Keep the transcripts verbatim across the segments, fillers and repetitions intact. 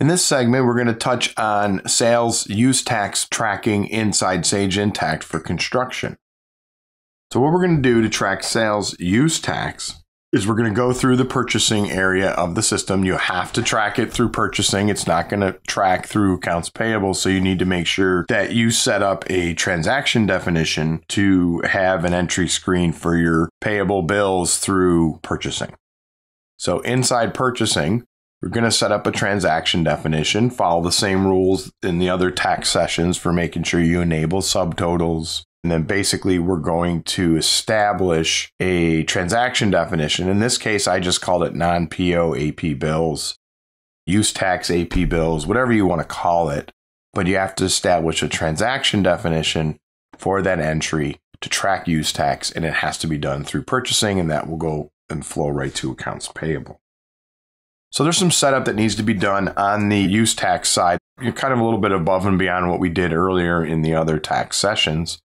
In this segment, we're going to touch on sales use tax tracking inside Sage Intacct for construction. So what we're going to do to track sales use tax is we're going to go through the purchasing area of the system. You have to track it through purchasing. It's not going to track through accounts payable. So you need to make sure that you set up a transaction definition to have an entry screen for your payable bills through purchasing. So inside purchasing, we're going to set up a transaction definition, follow the same rules in the other tax sessions for making sure you enable subtotals. And then basically we're going to establish a transaction definition. In this case, I just called it non-P O A P bills, use tax A P bills, whatever you want to call it. But you have to establish a transaction definition for that entry to track use tax. And it has to be done through purchasing, and that will go and flow right to accounts payable. So there's some setup that needs to be done on the use tax side. You're kind of a little bit above and beyond what we did earlier in the other tax sessions.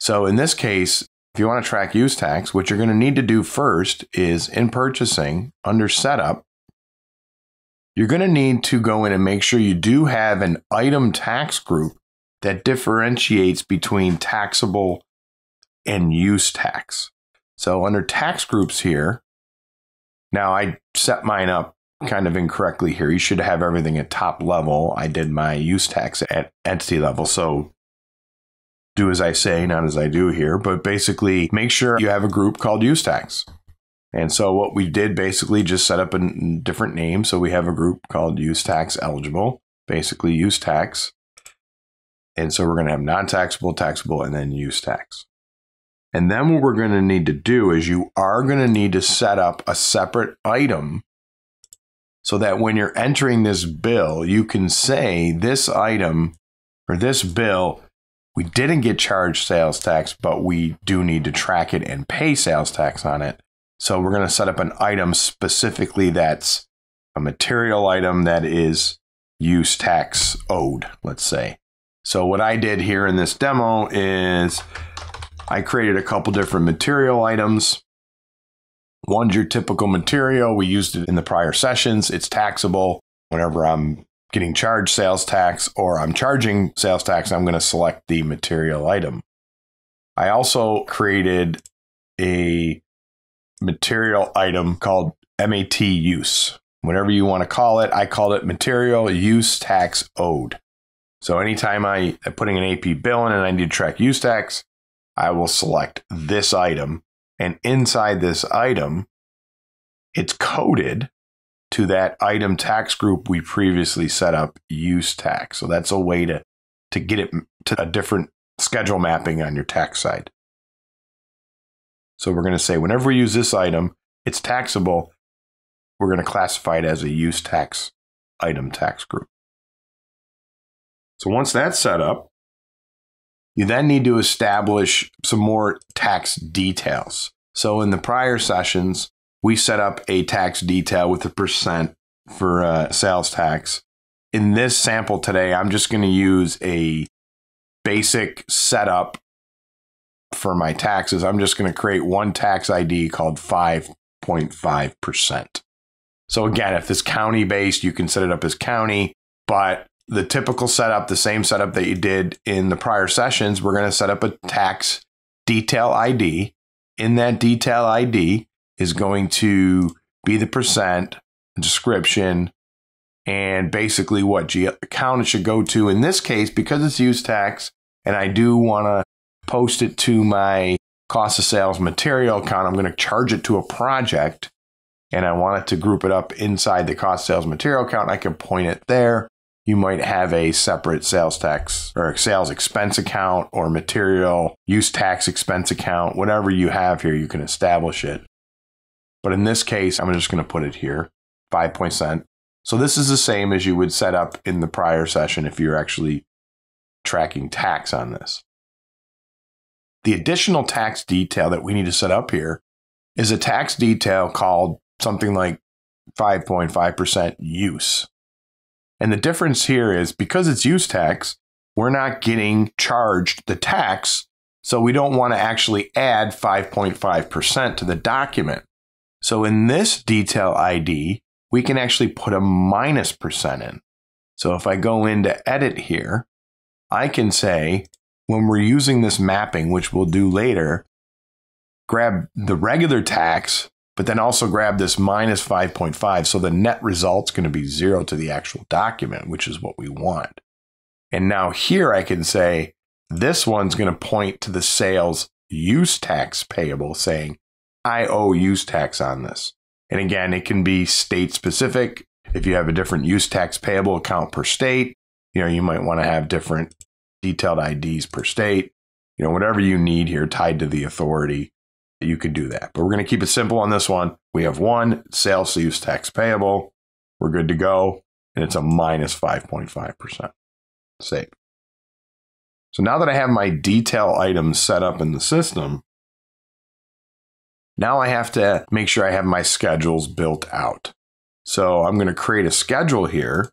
So in this case, if you want to track use tax, what you're going to need to do first is in purchasing, under setup, you're going to need to go in and make sure you do have an item tax group that differentiates between taxable and use tax. So under tax groups here, now I set mine up kind of incorrectly here. You should have everything at top level. I did my use tax at entity level. So do as I say, not as I do here, but basically make sure you have a group called use tax. And so what we did basically just set up a different name. So we have a group called use tax eligible, basically use tax. And so we're going to have non-taxable, taxable, and then use tax. And then what we're going to need to do is you are going to need to set up a separate item so that when you're entering this bill, you can say this item or this bill, we didn't get charged sales tax, but we do need to track it and pay sales tax on it. So we're going to set up an item specifically that's a material item that is use tax owed, let's say. So what I did here in this demo is I created a couple different material items. One's your typical material. We used it in the prior sessions. It's taxable. Whenever I'm getting charged sales tax or I'm charging sales tax, I'm going to select the material item. I also created a material item called M A T use. Whatever you want to call it, I called it material use tax owed. So anytime I, I'm putting an A P bill in and I need to track use tax, I will select this item. And inside this item, it's coded to that item tax group we previously set up, use tax. So that's a way to, to get it to a different schedule mapping on your tax side. So we're going to say whenever we use this item, it's taxable. We're going to classify it as a use tax item tax group. So once that's set up, you then need to establish some more tax details. So in the prior sessions, we set up a tax detail with a percent for uh, sales tax. In this sample today, I'm just going to use a basic setup for my taxes. I'm just going to create one tax I D called five point five percent. So again, if this county-based, you can set it up as county, but the typical setup, the same setup that you did in the prior sessions, we're going to set up a tax detail I D. In that detail I D is going to be the percent, description, and basically what account it should go to. In this case, because it's use tax, and I do want to post it to my cost of sales material account, I'm going to charge it to a project, and I want it to group it up inside the cost of sales material account. I can point it there. You might have a separate sales tax or sales expense account or material use tax expense account. Whatever you have here, you can establish it. But in this case, I'm just going to put it here, five percent. So this is the same as you would set up in the prior session if you're actually tracking tax on this. The additional tax detail that we need to set up here is a tax detail called something like five point five percent use. And the difference here is because it's use tax, we're not getting charged the tax. So we don't want to actually add five point five percent to the document. So in this detail I D, we can actually put a minus percent in. So if I go into edit here, I can say, when we're using this mapping, which we'll do later, grab the regular tax, but then also grab this minus five point five. So the net result's going to be zero to the actual document, which is what we want. And now here I can say, this one's going to point to the sales use tax payable, saying, I owe use tax on this. And again, it can be state specific. If you have a different use tax payable account per state, you know, you might want to have different detailed I Ds per state, you know, whatever you need here tied to the authority, you can do that. But we're going to keep it simple on this one. We have one sales use tax payable. We're good to go. And it's a minus five point five percent. Save. So now that I have my detail items set up in the system, now I have to make sure I have my schedules built out. So I'm going to create a schedule here.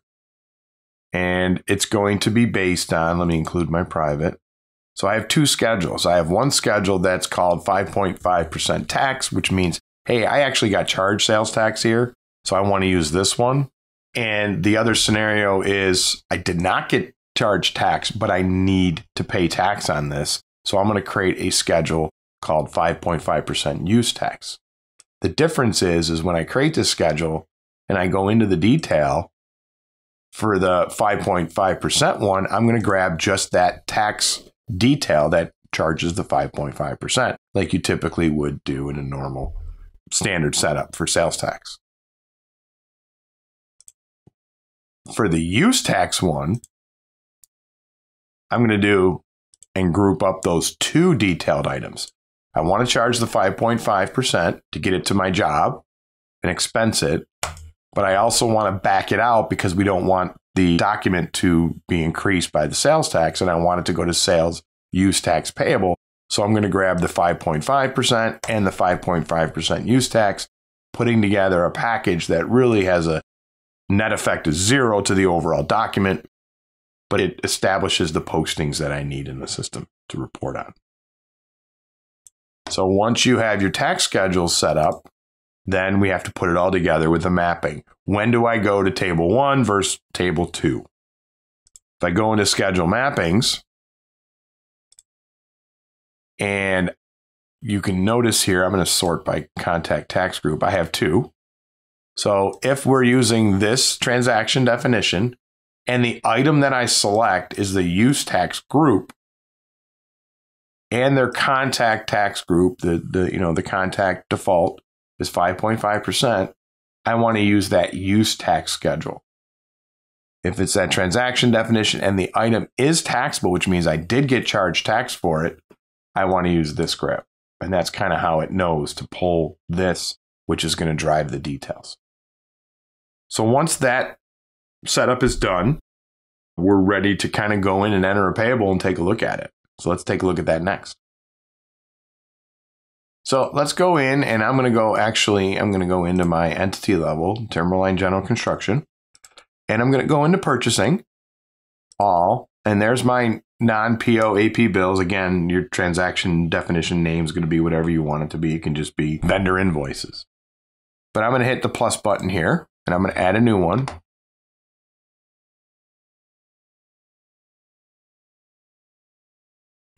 And it's going to be based on, let me include my private. So I have two schedules. I have one schedule that's called five point five percent tax, which means, hey, I actually got charged sales tax here. So I want to use this one. And the other scenario is I did not get charged tax, but I need to pay tax on this. So I'm going to create a schedule called five point five percent use tax. The difference is, is when I create this schedule and I go into the detail, for the five point five percent one, I'm going to grab just that tax detail that charges the five point five percent, like you typically would do in a normal standard setup for sales tax. For the use tax one, I'm going to do and group up those two detailed items. I want to charge the five point five percent to get it to my job and expense it. But I also want to back it out because we don't want the document to be increased by the sales tax, and I want it to go to sales use tax payable. So I'm going to grab the five point five percent and the five point five percent use tax, putting together a package that really has a net effect of zero to the overall document, but it establishes the postings that I need in the system to report on. So once you have your tax schedule set up, then we have to put it all together with the mapping. When do I go to table one versus table two? If I go into schedule mappings, and you can notice here, I'm going to sort by contact tax group. I have two. So if we're using this transaction definition and the item that I select is the use tax group and their contact tax group, the, the, you know, the contact default is five point five percent, I want to use that use tax schedule. If it's that transaction definition and the item is taxable, which means I did get charged tax for it, I want to use this graph. And that's kind of how it knows to pull this, which is going to drive the details. So once that setup is done, we're ready to kind of go in and enter a payable and take a look at it. So let's take a look at that next. So let's go in, and I'm going to go, actually, I'm going to go into my entity level, Timberline General Construction, and I'm going to go into purchasing, all, and there's my non-P O A P bills. Again, your transaction definition name is going to be whatever you want it to be. It can just be vendor invoices. But I'm going to hit the plus button here, and I'm going to add a new one.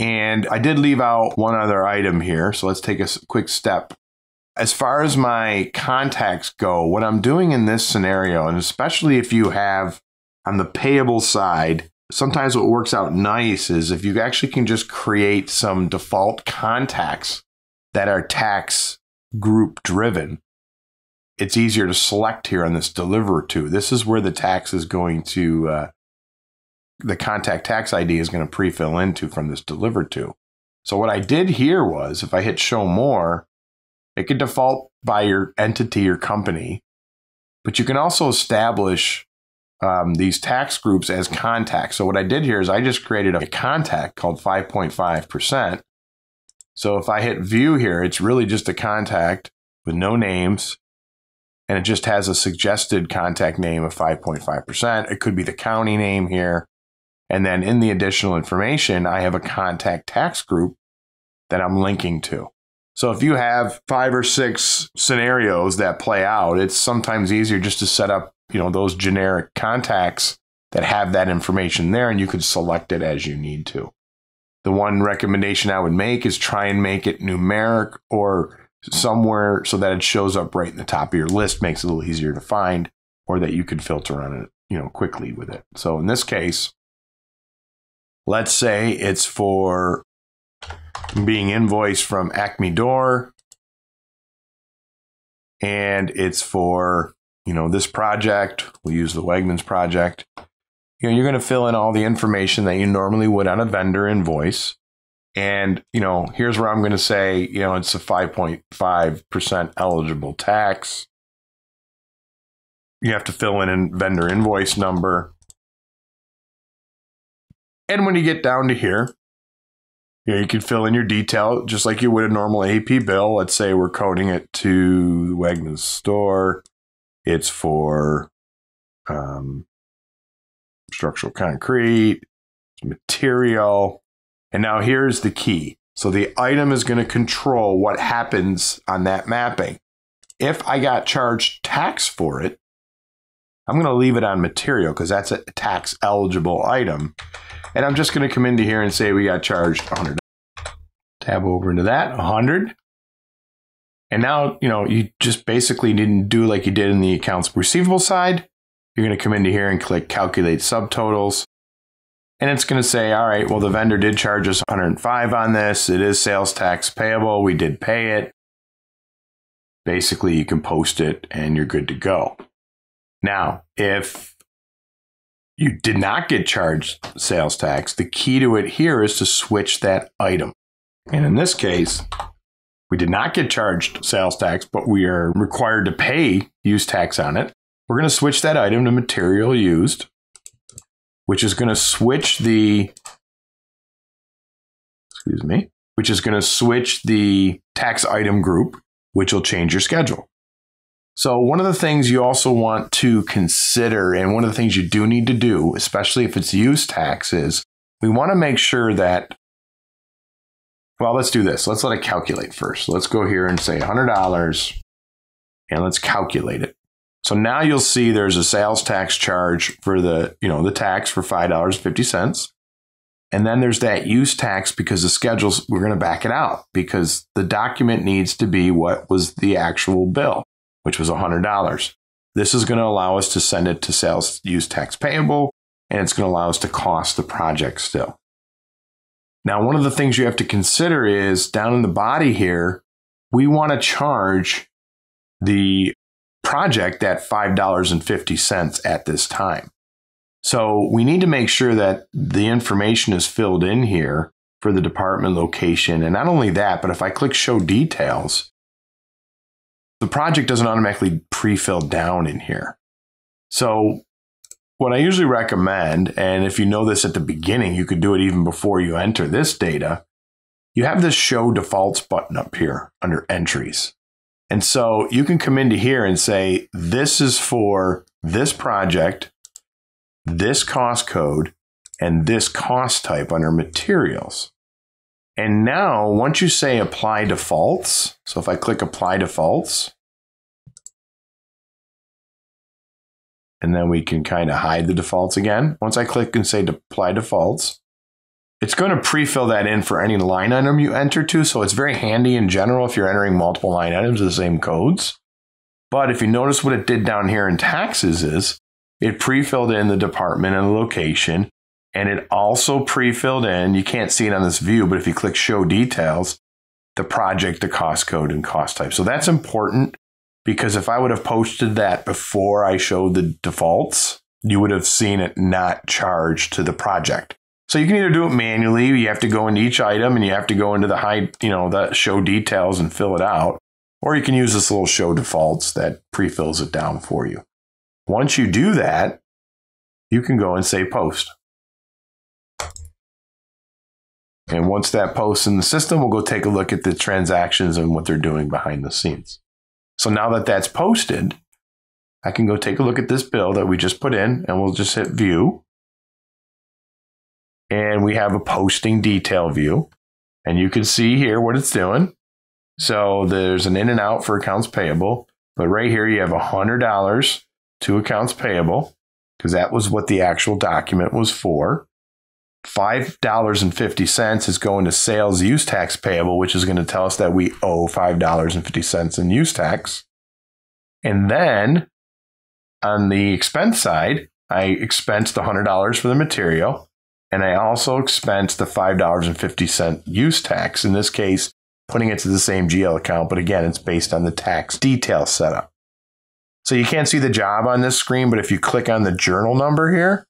And I did leave out one other item here, so let's take a quick step. As far as my contacts go, what I'm doing in this scenario, and especially if you have on the payable side, sometimes what works out nice is if you actually can just create some default contacts that are tax group driven, it's easier to select here on this deliver to. This is where the tax is going to uh, the contact tax I D is going to pre-fill into from this deliver to. So what I did here was if I hit show more, it could default by your entity or company, but you can also establish um, these tax groups as contacts. So what I did here is I just created a contact called five point five percent. So if I hit view here, it's really just a contact with no names. And it just has a suggested contact name of five point five percent. It could be the county name here. And then in the additional information, I have a contact tax group that I'm linking to. So if you have five or six scenarios that play out, it's sometimes easier just to set up, you know, those generic contacts that have that information there, and you could select it as you need to. The one recommendation I would make is try and make it numeric or somewhere so that it shows up right in the top of your list, makes it a little easier to find, or that you could filter on it, you know, quickly with it. So in this case, let's say it's for being invoiced from Acme Door, and it's for, you know, this project. We'll use the Wegmans project. You know, you're going to fill in all the information that you normally would on a vendor invoice. And, you know, here's where I'm going to say, you know, it's a five point five percent eligible tax. You have to fill in a vendor invoice number. And when you get down to here, you know, you can fill in your detail just like you would a normal A P bill. Let's say we're coding it to the Wegmans store. It's for um, structural concrete, material. And now here's the key. So the item is going to control what happens on that mapping. If I got charged tax for it, I'm going to leave it on material because that's a tax eligible item. And I'm just going to come into here and say we got charged one hundred dollars. Tab over into that, one hundred. And now, you know, you just basically didn't do like you did in the accounts receivable side. You're going to come into here and click calculate subtotals. And it's going to say, all right, well, the vendor did charge us one hundred five on this. It is sales tax payable. We did pay it. Basically, you can post it and you're good to go. Now, if you did not get charged sales tax, the key to it here is to switch that item. And in this case, we did not get charged sales tax, but we are required to pay use tax on it. We're going to switch that item to material used, which is going to switch the, excuse me, which is going to switch the tax item group, which will change your schedule. So one of the things you also want to consider, and one of the things you do need to do, especially if it's use tax, is we want to make sure that, well, let's do this. Let's let it calculate first. Let's go here and say one hundred dollars, and let's calculate it. So now you'll see there's a sales tax charge for the, you know, the tax for five dollars and fifty cents. And then there's that use tax because the schedules, we're going to back it out because the document needs to be what was the actual bill, which was one hundred dollars. This is going to allow us to send it to sales use tax payable, and it's going to allow us to cost the project still. Now, one of the things you have to consider is down in the body here, we want to charge the project at five dollars and fifty cents at this time. So we need to make sure that the information is filled in here for the department location. And not only that, but if I click show details, the project doesn't automatically pre-fill down in here. So what I usually recommend, and if you know this at the beginning, you could do it even before you enter this data, you have this show defaults button up here under entries. And so you can come into here and say, this is for this project, this cost code, and this cost type under materials. And now once you say apply defaults, so if I click apply defaults, and then we can kind of hide the defaults again. Once I click and say apply defaults, it's going to pre-fill that in for any line item you enter to. So it's very handy in general if you're entering multiple line items of the same codes. But if you notice what it did down here in taxes is it pre-filled in the department and the location. And it also pre-filled in, you can't see it on this view, but if you click show details, the project, the cost code, and cost type. So that's important because if I would have posted that before I showed the defaults, you would have seen it not charged to the project. So you can either do it manually, you have to go into each item and you have to go into the high, you know, the show details and fill it out, or you can use this little show defaults that pre-fills it down for you. Once you do that, you can go and say post. And once that posts in the system, we'll go take a look at the transactions and what they're doing behind the scenes. So now that that's posted, I can go take a look at this bill that we just put in and we'll just hit view. And we have a posting detail view. And you can see here what it's doing. So there's an in and out for accounts payable. But right here, you have one hundred dollars to accounts payable. because that was what the actual document was for. five dollars and fifty cents is going to sales use tax payable, which is going to tell us that we owe five dollars and fifty cents in use tax. And then on the expense side, I expensed one hundred dollars for the material, and I also expensed the five dollars and fifty cents use tax, in this case, putting it to the same G L account, but again, it's based on the tax detail setup. So you can't see the job on this screen, but if you click on the journal number here,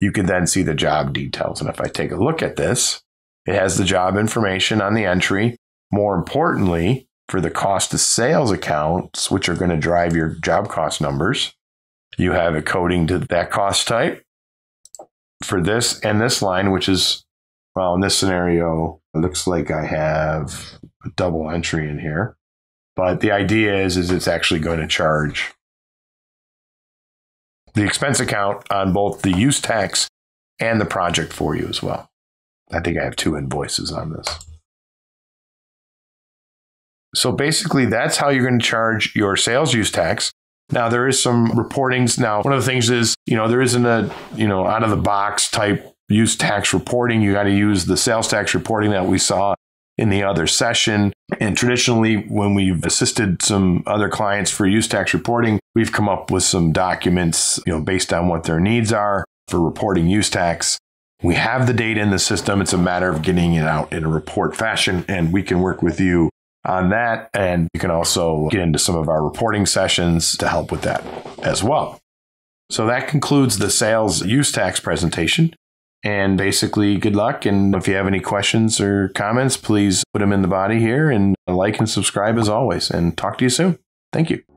you can then see the job details. And if I take a look at this, it has the job information on the entry. More importantly, for the cost of sales accounts, which are going to drive your job cost numbers, you have a coding to that cost type for this and this line, which is, well, in this scenario, it looks like I have a double entry in here. But the idea is, is it's actually going to charge the expense account on both the use tax and the project for you as well. I think I have two invoices on this. So basically, that's how you're going to charge your sales use tax. Now, there is some reportings. Now, one of the things is, you know, there isn't a, you know, out of the box type use tax reporting. You got to use the sales tax reporting that we saw in the other session. And traditionally, when we've assisted some other clients for use tax reporting, we've come up with some documents, you know, based on what their needs are for reporting use tax. We have the data in the system. It's a matter of getting it out in a report fashion, and we can work with you on that. And you can also get into some of our reporting sessions to help with that as well. So that concludes the sales use tax presentation. And basically, good luck. And if you have any questions or comments, please put them in the body here, and like and subscribe as always. And talk to you soon. Thank you.